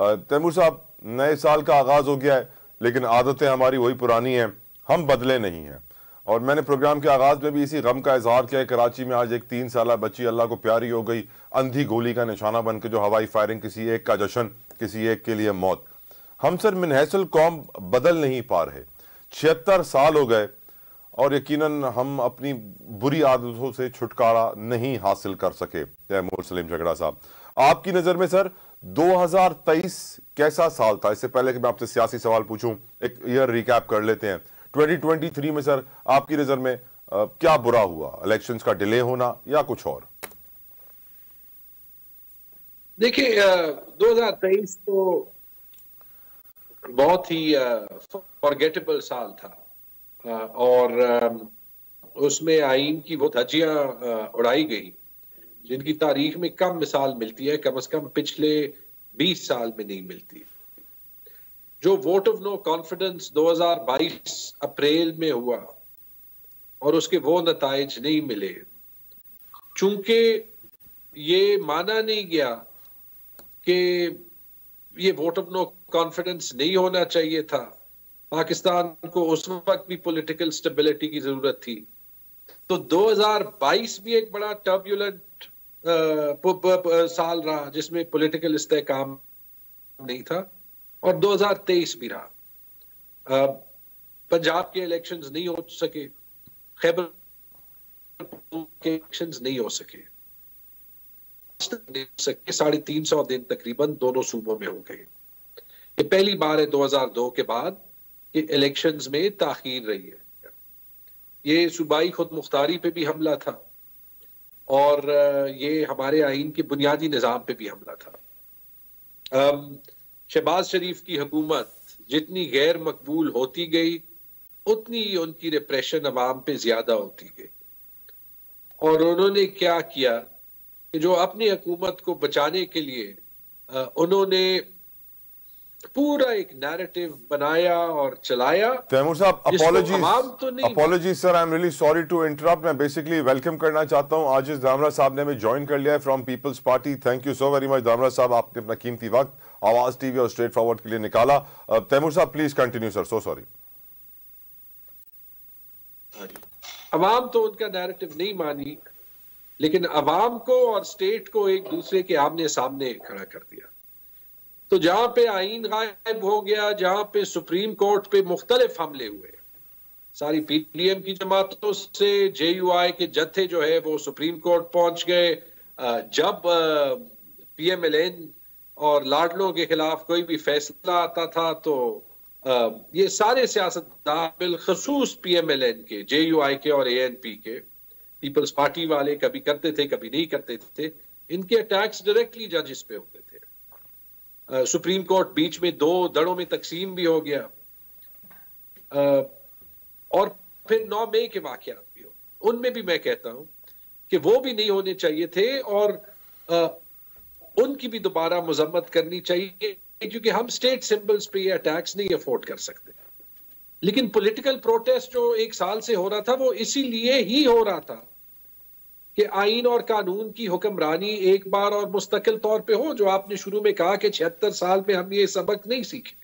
तैमूर साहब, नए साल का आगाज हो गया है लेकिन आदतें हमारी वही पुरानी हैं, हम बदले नहीं हैं। और मैंने प्रोग्राम के आगाज में भी इसी गम का इजहार किया। कराची में आज एक 3 साला बच्ची अल्लाह को प्यारी हो गई, अंधी गोली का निशाना बन के, जो हवाई फायरिंग, किसी एक का जश्न, किसी एक के लिए मौत। हम सर मिनहसल कौम बदल नहीं पा रहे, 76 साल हो गए और यकीनन हम अपनी बुरी आदतों से छुटकारा नहीं हासिल कर सके। तैमूर सलीम झगड़ा साहब, आपकी नज़र में सर 2023 कैसा साल था? इससे पहले कि मैं आपसे सियासी सवाल पूछूं, एक ईयर रिकैप कर लेते हैं। 2023 में सर आपकी नज़र में क्या बुरा हुआ, इलेक्शंस का डिले होना या कुछ और? देखिए 2023 तो बहुत ही फॉरगेटेबल साल था और उसमें आइन की वो धज्जियां उड़ाई गई जिनकी तारीख में कम मिसाल मिलती है, कम से कम पिछले 20 साल में नहीं मिलती। जो वोट ऑफ नो कॉन्फिडेंस 2022 अप्रैल में हुआ और उसके वो नताइज नहीं मिले, चूंकि ये माना नहीं गया कि ये वोट ऑफ नो कॉन्फिडेंस नहीं होना चाहिए था। पाकिस्तान को उस वक्त भी पॉलिटिकल स्टेबिलिटी की जरूरत थी, तो 2022 भी एक बड़ा टर्ब्यूलेंट साल रहा जिसमें पॉलिटिकल इस्तेहकाम नहीं था, और 2023 भी रहा। पंजाब के इलेक्शंस नहीं हो सके, खैबर के इलेक्शंस नहीं हो सके, 350 दिन तकरीबन दोनों सूबों में हो गए। ये पहली बार है 2002 के बाद कि इलेक्शंस में ताखीर रही है। ये सूबाई खुद मुख्तारी पे भी हमला था और ये हमारे आइन के बुनियादी निज़ाम पे भी हमला था। शहबाज शरीफ की हुकूमत जितनी गैर मकबूल होती गई उतनी उनकी रिप्रेशन अवाम पे ज्यादा होती गई, और उन्होंने क्या किया कि जो अपनी हुकूमत को बचाने के लिए उन्होंने पूरा एक नैरेटिव बनाया और चलाया। तैमूर साहब apology sir, I am really sorry to interrupt. मैं बेसिकली वेलकम करना चाहता हूं, आज इस धामरा साहब ने हमें ज्वाइन कर लिया है from peoples Party. Thank you so very much Dhamra साहब, आपने अपना कीमती वक्त आवाज टीवी और स्ट्रेट फॉरवर्ड के लिए निकाला। तैमूर साहब please continue sir, so sorry. अवाम तो उनका नैरेटिव नहीं मानी, लेकिन अवाम को और स्टेट को एक दूसरे के आमने सामने खड़ा कर दिया। तो जहां पे आइन गायब हो गया, जहां पे सुप्रीम कोर्ट पे मुख्तलिफ हमले हुए, सारी पीडीएम की जमातों से JUI के जत्थे जो है वो सुप्रीम कोर्ट पहुंच गए। जब PMLN और लाडलों के खिलाफ कोई भी फैसला आता था तो ये सारे सियासतदान, बिलखसूस PMLN के, JUI के और ANP के, पीपल्स पार्टी वाले कभी करते थे कभी नहीं करते थे, इनके अटैक्स डायरेक्टली जजेस पे होते थे। सुप्रीम कोर्ट बीच में दो दड़ों में तकसीम भी हो गया और फिर 9 मई के वाकयात भी हो, उनमें भी मैं कहता हूं कि वो भी नहीं होने चाहिए थे और उनकी भी दोबारा मजम्मत करनी चाहिए, क्योंकि हम स्टेट सिंबल्स पे ये अटैक्स नहीं अफोर्ड कर सकते। लेकिन पॉलिटिकल प्रोटेस्ट जो एक साल से हो रहा था वो इसीलिए ही हो रहा था कि आइन और कानून की हुक्मरानी एक बार और मुस्तकिल तौर पे हो, जो आपने शुरू में कहा कि 76 साल में हम ये सबक नहीं सीखे।